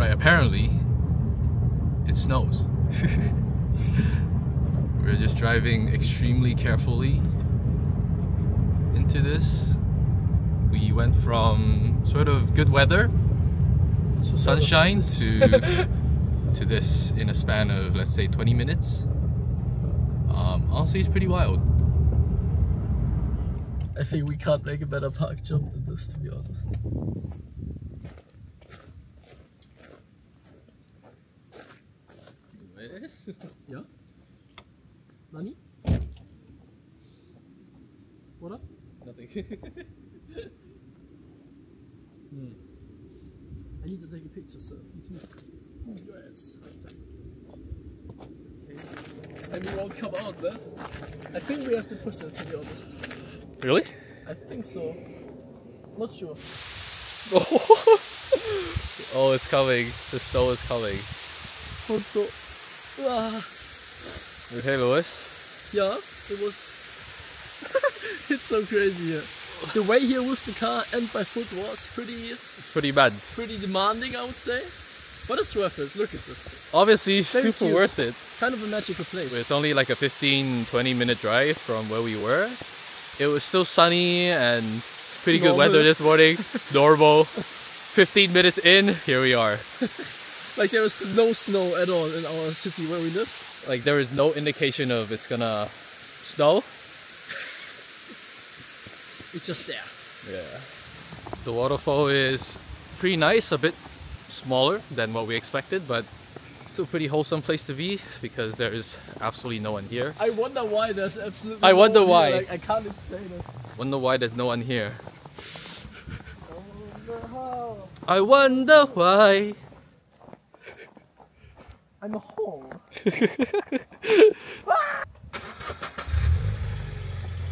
right, apparently it snows. We're just driving extremely carefully into this. We went from sort of good weather, sunshine, to this in a span of, let's say, 20 minutes. Honestly, it's pretty wild. I think we can't make a better park jump than this, to be honest. Yeah? Nani? What up? Nothing. I need to take a picture, so please move. Yes. Okay. And we won't come out there. I think we have to push it, to be honest. Really? I think so. Not sure. Oh, it's coming. The snow is coming. Hey, Lewis. Yeah, it was. It's so crazy here. The way here with the car and by foot was pretty. It's pretty bad. Pretty demanding, I would say. But it's worth it. Look at this. Obviously, super cute. Worth it. Kind of a magical place. It's only like a 15-20 minute drive from where we were. It was still sunny and pretty normal. Good weather this morning. Normal. 15 minutes in, here we are. Like there was no snow at all in our city where we live. Like there is no indication of it's gonna snow. It's just there. Yeah. The waterfall is pretty nice, a bit smaller than what we expected, but still pretty wholesome place to be because there is absolutely no one here. I wonder why there's absolutely no one here. Like, I can't explain it. I wonder why there's no one here. I wonder why. I'm a hole.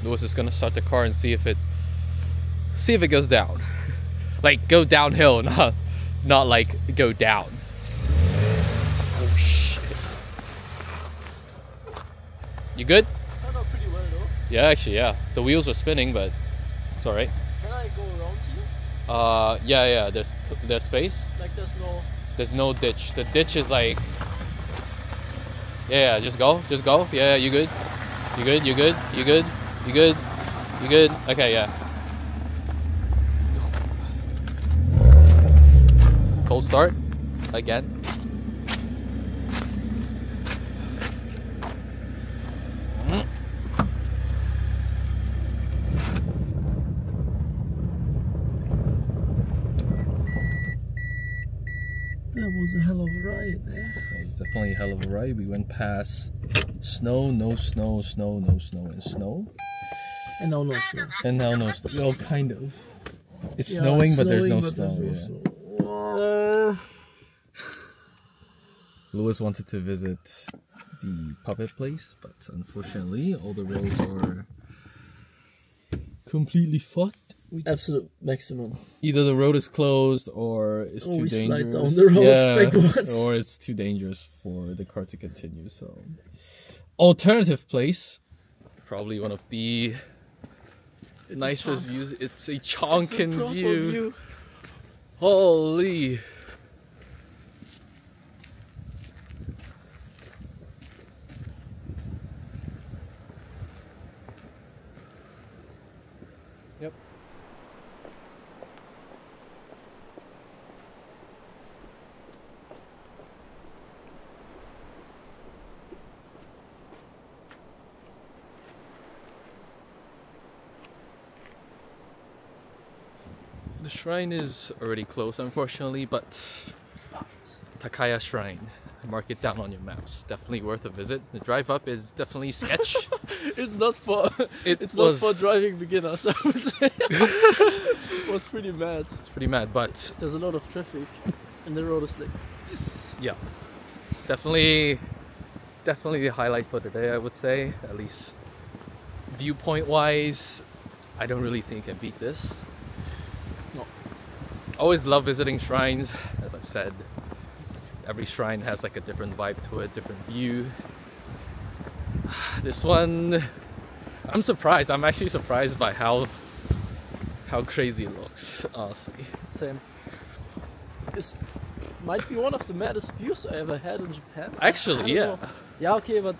Lewis is gonna start the car and see if it goes down. Like go downhill, not like go down. Oh shit. You good? Turned out pretty well though. Yeah, actually, yeah. The wheels were spinning, but it's alright. Can I go around here? Yeah. There's space. Like there's no ditch. The ditch is like. Yeah, just go. Yeah, you good. Okay, yeah. Cold start, again. That was a hell of a ride there. That was definitely a hell of a ride. We went past snow, no snow, snow, no snow, and snow. And now no snow. And now no snow. Well, kind of. It's snowing, but there's no snow. Yeah. Lewis wanted to visit the puppet place, but unfortunately, all the roads are completely fucked. Absolute maximum. Either the road is closed or it's too dangerous. Slide down the road backwards. Or it's too dangerous for the car to continue. So, alternative place, probably one of the nicest views. It's a chonkin view. Holy! The shrine is already closed, unfortunately, but Takaya Shrine. Mark it down on your maps. Definitely worth a visit. The drive up is definitely sketch. It's not for driving beginners, I would say. It was pretty mad. It's pretty mad, but there's a lot of traffic, and the road is like this. Yeah, definitely the highlight for the day, I would say. At least viewpoint-wise, I don't really think I can beat this. Always love visiting shrines, as I've said. Every shrine has like a different vibe to it, different view. This one, I'm surprised. I'm actually surprised by how crazy it looks, honestly. Same. It's might be one of the maddest views I ever had in Japan. Actually, yeah. Know. Yeah, okay, but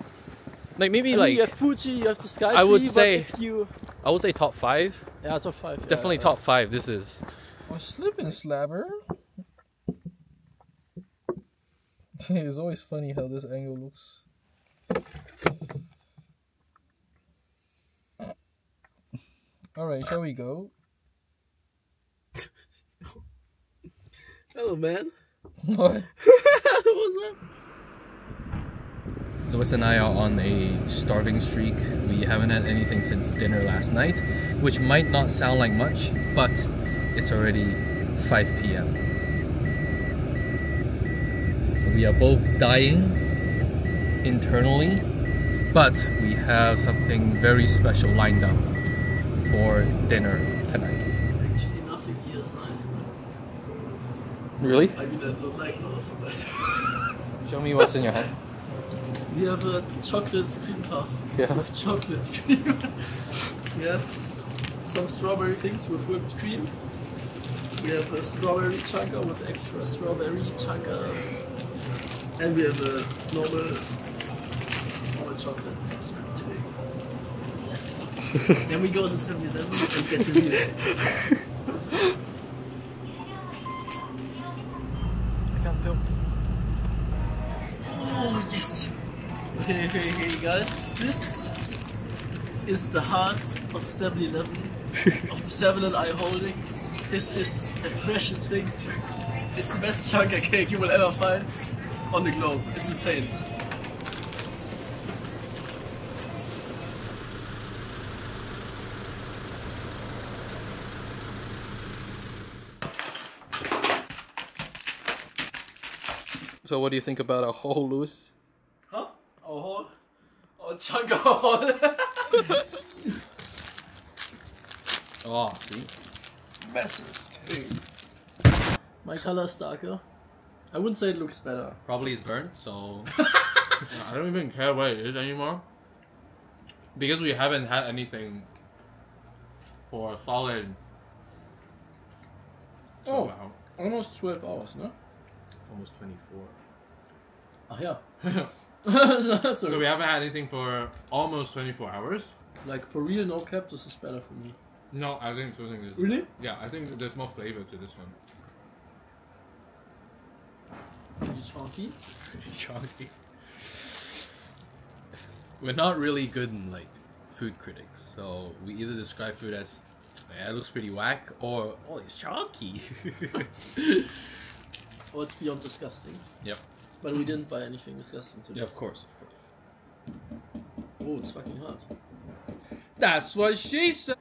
like maybe I mean, like you have Fuji, you have the sky tree, I would say, but if you... I would say top 5. Yeah, top 5. Definitely yeah, top 5. This is. Or Slippin' Slabber. It's always funny how this angle looks. Alright, shall we go? Hello, man. What? What's up? Lewis and I are on a starving streak. We haven't had anything since dinner last night, which might not sound like much, but it's already 5 p.m. So we are both dying internally, but we have something very special lined up for dinner tonight. Actually, nothing here is nice now. Really? I mean, that looks like nice, but... Show me what's in your head. We have a chocolate cream puff. Yeah. With chocolate cream. We have some strawberry things with whipped cream. We have a strawberry chunker with extra strawberry chunker. And we have a normal chocolate ice cream. Then we go to 7-Eleven and get to real shit. I can't film. Oh yes! Okay, okay, okay guys, this is the heart of 7-Eleven, of the 7&I Holdings. This is a precious thing. It's the best chunker cake you will ever find on the globe. It's insane. So what do you think about our haul, Lewis? Huh? Our haul? Our chunk of haul? Oh, see? Massive too. My color's darker. I wouldn't say it looks better. Probably it's burnt, so... I don't even care what it is anymore. Because we haven't had anything for a solid... Oh, wow. Almost 12 hours, no? Almost 24. Oh yeah. So we haven't had anything for almost 24 hours. Like for real, no cap, this is better for me. No, I think something is really. Yeah, I think there's more flavor to this one. Pretty chunky. Pretty chunky. We're not really good in like food critics, so we either describe food as yeah, it looks pretty whack, or oh, it's chunky. Or it's beyond disgusting. Yep. But we didn't buy anything disgusting today. Yeah, of course. Oh, it's fucking hard. That's what she said!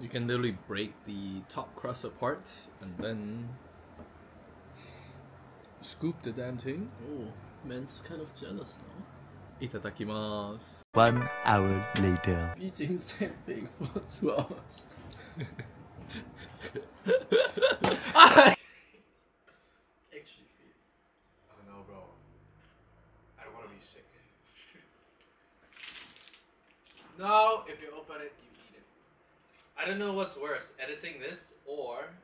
You can literally break the top crust apart and then... scoop the damn thing. Oh, man's kind of jealous now. Itadakimasu. 1 hour later. Eating the same thing for 2 hours. Ah! No, if you open it, you eat it. I don't know what's worse, editing this or